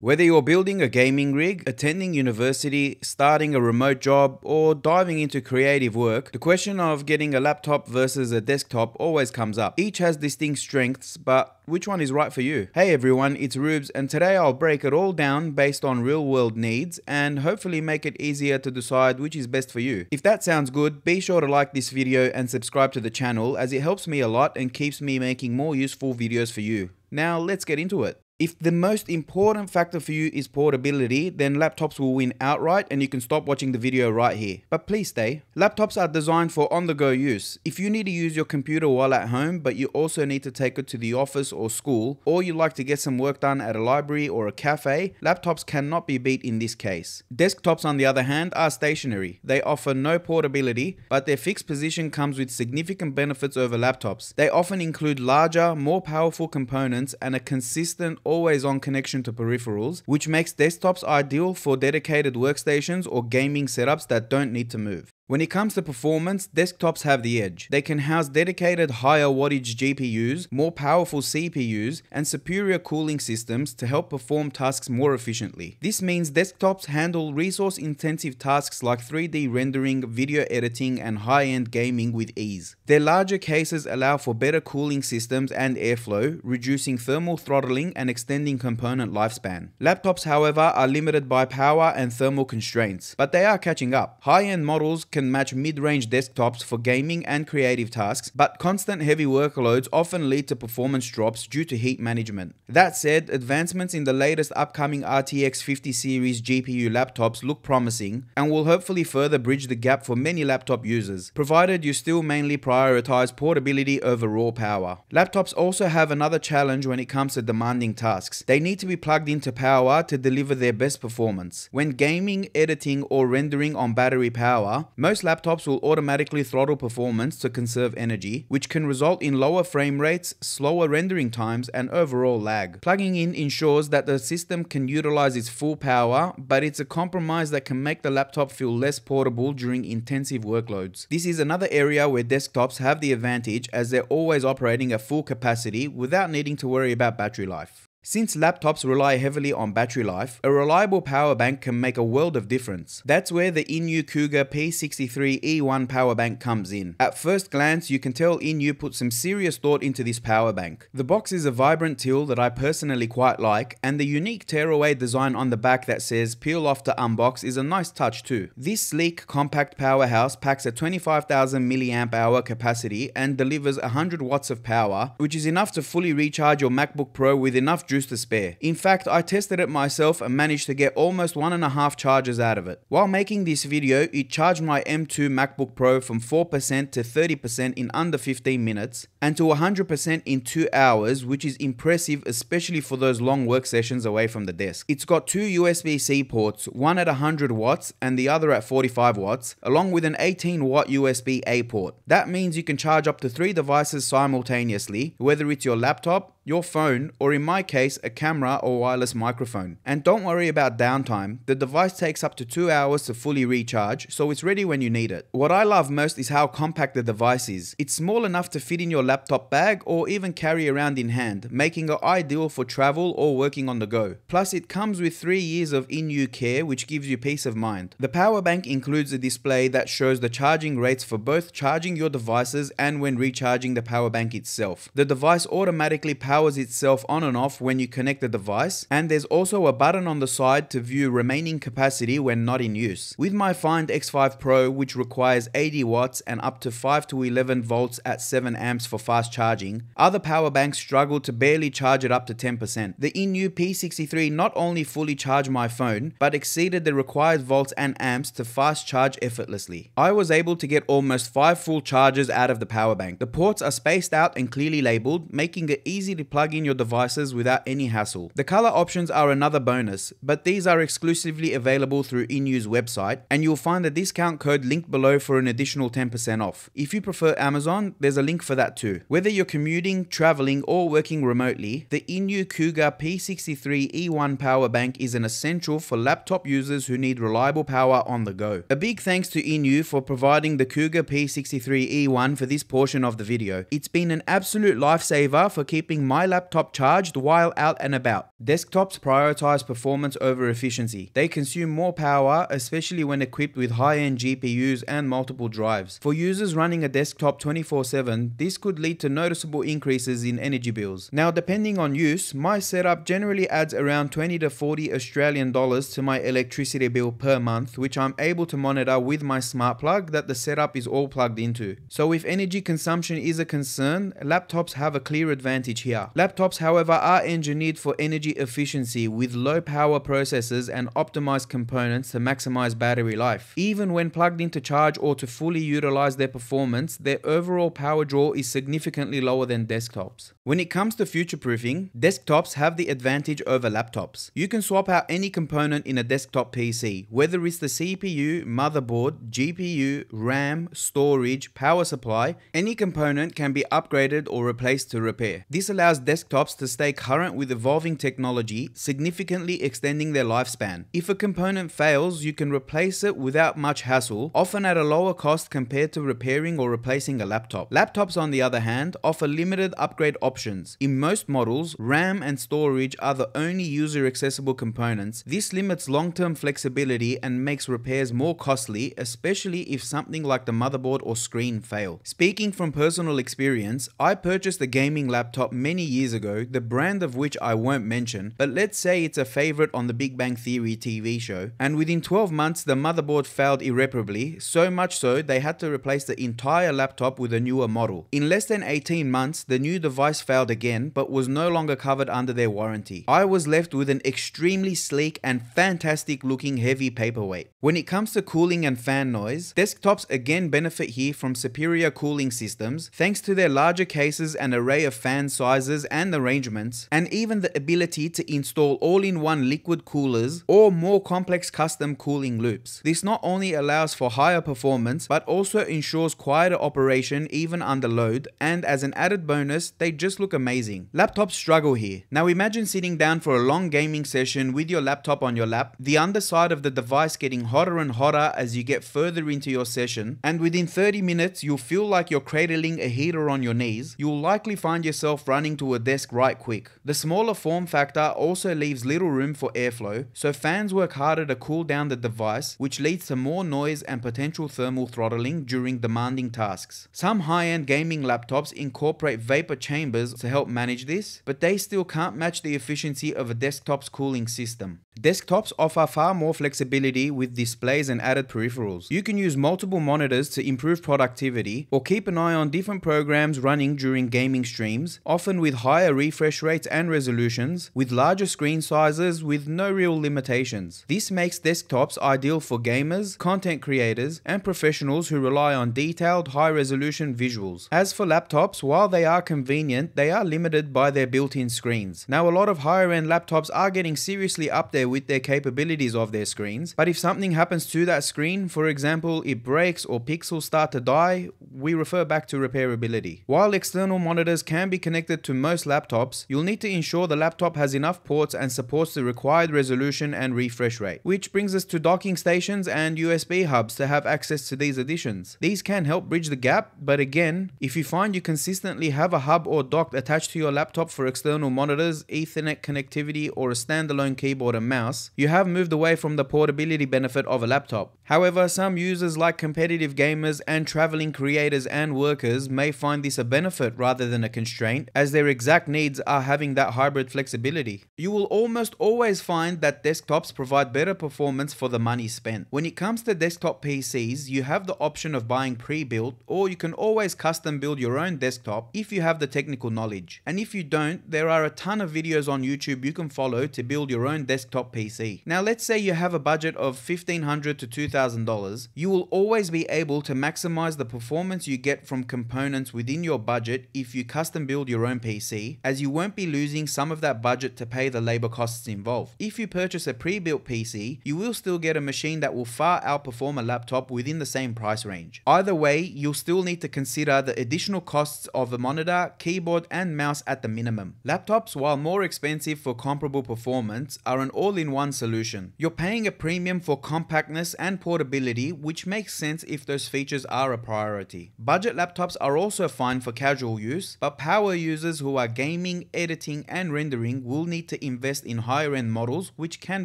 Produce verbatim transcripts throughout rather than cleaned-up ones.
Whether you're building a gaming rig, attending university, starting a remote job, or diving into creative work, the question of getting a laptop versus a desktop always comes up. Each has distinct strengths, but which one is right for you? Hey everyone, it's Rubes, and today I'll break it all down based on real world needs and hopefully make it easier to decide which is best for you. If that sounds good, be sure to like this video and subscribe to the channel as it helps me a lot and keeps me making more useful videos for you. Now let's get into it. If the most important factor for you is portability, then laptops will win outright and you can stop watching the video right here. But please stay. Laptops are designed for on-the-go use. If you need to use your computer while at home, but you also need to take it to the office or school, or you like to get some work done at a library or a cafe, laptops cannot be beat in this case. Desktops, on the other hand, are stationary. They offer no portability, but their fixed position comes with significant benefits over laptops. They often include larger, more powerful components and a consistent, always on connection to peripherals, which makes desktops ideal for dedicated workstations or gaming setups that don't need to move. When it comes to performance, desktops have the edge. They can house dedicated higher wattage G P Us, more powerful C P Us, and superior cooling systems to help perform tasks more efficiently. This means desktops handle resource-intensive tasks like three D rendering, video editing, and high-end gaming with ease. Their larger cases allow for better cooling systems and airflow, reducing thermal throttling and extending component lifespan. Laptops, however, are limited by power and thermal constraints, but they are catching up. High-end models can can match mid-range desktops for gaming and creative tasks, but constant heavy workloads often lead to performance drops due to heat management. That said, advancements in the latest upcoming R T X fifty series G P U laptops look promising and will hopefully further bridge the gap for many laptop users, provided you still mainly prioritize portability over raw power. Laptops also have another challenge when it comes to demanding tasks. They need to be plugged into power to deliver their best performance. When gaming, editing, or rendering on battery power, most laptops will automatically throttle performance to conserve energy, which can result in lower frame rates, slower rendering times, and overall lag. Plugging in ensures that the system can utilize its full power, but it's a compromise that can make the laptop feel less portable during intensive workloads. This is another area where desktops have the advantage as they're always operating at full capacity without needing to worry about battery life. Since laptops rely heavily on battery life, a reliable power bank can make a world of difference. That's where the I N I U Cougar P sixty-three E one power bank comes in. At first glance, you can tell I N I U put some serious thought into this power bank. The box is a vibrant teal that I personally quite like, and the unique tearaway design on the back that says peel off to unbox is a nice touch too. This sleek, compact powerhouse packs a twenty-five thousand milliamp hour capacity and delivers one hundred watts of power, which is enough to fully recharge your MacBook Pro with enough juice to spare. In fact, I tested it myself and managed to get almost one and a half charges out of it. While making this video, it charged my M two MacBook Pro from four percent to thirty percent in under fifteen minutes and to one hundred percent in two hours, which is impressive, especially for those long work sessions away from the desk. It's got two U S B C ports, one at one hundred watts and the other at forty-five watts, along with an eighteen watt U S B A port. That means you can charge up to three devices simultaneously, whether it's your laptop, your phone, or in my case, a camera or wireless microphone. And don't worry about downtime. The device takes up to two hours to fully recharge, so it's ready when you need it. What I love most is how compact the device is. It's small enough to fit in your laptop bag or even carry around in hand, making it ideal for travel or working on the go. Plus, it comes with three years of I N I U care, which gives you peace of mind. The power bank includes a display that shows the charging rates for both charging your devices and when recharging the power bank itself. The device automatically powers powers itself on and off when you connect the device, and there's also a button on the side to view remaining capacity when not in use. With my Find X five Pro, which requires eighty watts and up to five to eleven volts at seven amps for fast charging, other power banks struggle to barely charge it up to ten percent. The I N I U P sixty-three not only fully charged my phone, but exceeded the required volts and amps to fast charge effortlessly. I was able to get almost five full charges out of the power bank. The ports are spaced out and clearly labeled, making it easy to plug in your devices without any hassle. The color options are another bonus, but these are exclusively available through I N I U's website, and you'll find the discount code linked below for an additional ten percent off. If you prefer Amazon, there's a link for that too. Whether you're commuting, traveling, or working remotely, the I N I U Cougar P sixty-three E one power bank is an essential for laptop users who need reliable power on the go. A big thanks to I N I U for providing the Cougar P sixty-three E one for this portion of the video. It's been an absolute lifesaver for keeping my laptop charged while out and about. Desktops prioritize performance over efficiency. They consume more power, especially when equipped with high-end G P Us and multiple drives. For users running a desktop twenty-four seven, this could lead to noticeable increases in energy bills. Now, depending on use, my setup generally adds around twenty to forty Australian dollars to my electricity bill per month, which I'm able to monitor with my smart plug that the setup is all plugged into. So if energy consumption is a concern, laptops have a clear advantage here. Laptops, however, are engineered for energy efficiency with low power processors and optimized components to maximize battery life. Even when plugged into charge or to fully utilize their performance, their overall power draw is significantly lower than desktops. When it comes to future-proofing, desktops have the advantage over laptops. You can swap out any component in a desktop P C, whether it's the C P U, motherboard, G P U, RAM, storage, power supply. Any component can be upgraded or replaced to repair. This allows desktops to stay current with evolving technology, significantly extending their lifespan. If a component fails, you can replace it without much hassle, often at a lower cost compared to repairing or replacing a laptop. Laptops, on the other hand, offer limited upgrade options. In most models, RAM and storage are the only user-accessible components. This limits long-term flexibility and makes repairs more costly, especially if something like the motherboard or screen fail. Speaking from personal experience, I purchased a gaming laptop many years ago, the brand of which I won't mention, but let's say it's a favorite on the Big Bang Theory T V show, and within twelve months the motherboard failed irreparably, so much so they had to replace the entire laptop with a newer model. In less than eighteen months, the new device failed again, but was no longer covered under their warranty. I was left with an extremely sleek and fantastic looking heavy paperweight. When it comes to cooling and fan noise, desktops again benefit here from superior cooling systems thanks to their larger cases and array of fan sizes and arrangements, and even the ability to install all-in-one liquid coolers or more complex custom cooling loops. This not only allows for higher performance but also ensures quieter operation even under load, and as an added bonus, they just look amazing. Laptops struggle here. Now imagine sitting down for a long gaming session with your laptop on your lap, the underside of the device getting hotter and hotter as you get further into your session, and within thirty minutes you'll feel like you're cradling a heater on your knees. You'll likely find yourself running to a desk right quick. The smaller form factor also leaves little room for airflow, so fans work harder to cool down the device, which leads to more noise and potential thermal throttling during demanding tasks. Some high-end gaming laptops incorporate vapor chambers to help manage this, but they still can't match the efficiency of a desktop's cooling system. Desktops offer far more flexibility with displays and added peripherals. You can use multiple monitors to improve productivity or keep an eye on different programs running during gaming streams, often with higher refresh rates and resolutions, with larger screen sizes with no real limitations. This makes desktops ideal for gamers, content creators, and professionals who rely on detailed, high-resolution visuals. As for laptops, while they are convenient, they are limited by their built-in screens. Now, a lot of higher-end laptops are getting seriously up there with their capabilities of their screens, but if something happens to that screen, for example it breaks or pixels start to die, we refer back to repairability. While external monitors can be connected to most laptops, you'll need to ensure the laptop has enough ports and supports the required resolution and refresh rate, which brings us to docking stations and U S B hubs to have access to these additions. These can help bridge the gap, but again, if you find you consistently have a hub or dock attached to your laptop for external monitors, Ethernet connectivity, or a standalone keyboard and mouse, you have moved away from the portability benefit of a laptop. However, some users like competitive gamers and traveling creators and workers may find this a benefit rather than a constraint, as their exact needs are having that hybrid flexibility. You will almost always find that desktops provide better performance for the money spent. When it comes to desktop P Cs, you have the option of buying pre-built, or you can always custom build your own desktop if you have the technical knowledge. And if you don't, there are a ton of videos on YouTube you can follow to build your own desktop P C. Now let's say you have a budget of fifteen hundred to two thousand dollars, you will always be able to maximize the performance you get from components within your budget if you custom build your own P C, as you won't be losing some of that budget to pay the labor costs involved. If you purchase a pre-built P C, you will still get a machine that will far outperform a laptop within the same price range. Either way, you'll still need to consider the additional costs of a monitor, keyboard, and mouse at the minimum. Laptops, while more expensive for comparable performance, are an all all-in-one solution. You're paying a premium for compactness and portability, which makes sense if those features are a priority. Budget laptops are also fine for casual use, but power users users who are gaming, editing and rendering will need to invest in higher end models, which can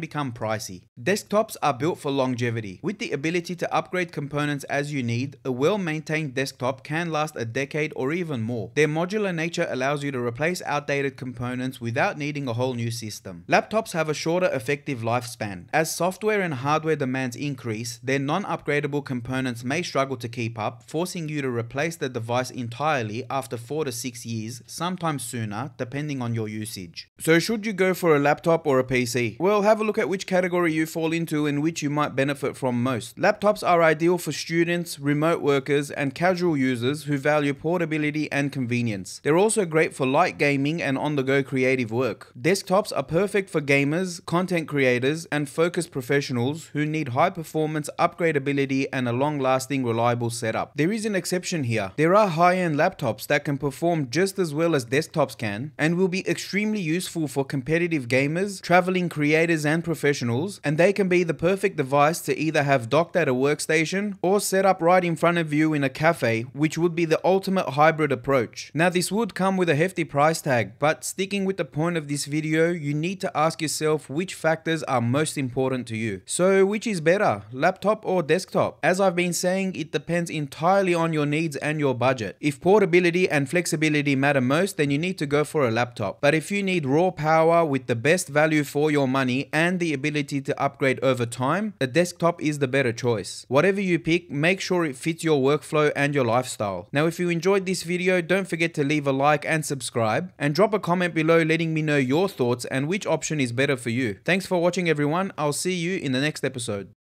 become pricey. Desktops are built for longevity. With the ability to upgrade components as you need, a well-maintained desktop can last a decade or even more. Their modular nature allows you to replace outdated components without needing a whole new system. Laptops have a shorter effective lifespan. As software and hardware demands increase, their non-upgradable components may struggle to keep up, forcing you to replace the device entirely after four to six years, sometimes sooner, depending on your usage. So should you go for a laptop or a P C? Well, have a look at which category you fall into and which you might benefit from most. Laptops are ideal for students, remote workers and casual users who value portability and convenience. They're also great for light gaming and on-the-go creative work. Desktops are perfect for gamers, content creators and focused professionals who need high performance, upgradability and a long-lasting, reliable setup. There is an exception here. There are high-end laptops that can perform just as well as desktops can and will be extremely useful for competitive gamers, traveling creators and professionals, and they can be the perfect device to either have docked at a workstation or set up right in front of you in a cafe, which would be the ultimate hybrid approach. Now this would come with a hefty price tag, but sticking with the point of this video, you need to ask yourself which factors are most important to you. So which is better, laptop or desktop? As I've been saying, it depends entirely on your needs and your budget. If portability and flexibility matter most, then you need to go for a laptop. But if you need raw power with the best value for your money and the ability to upgrade over time, a desktop is the better choice. Whatever you pick, make sure it fits your workflow and your lifestyle. Now if you enjoyed this video, don't forget to leave a like and subscribe, and drop a comment below letting me know your thoughts and which option is better for you. Thanks for watching everyone, I'll see you in the next episode.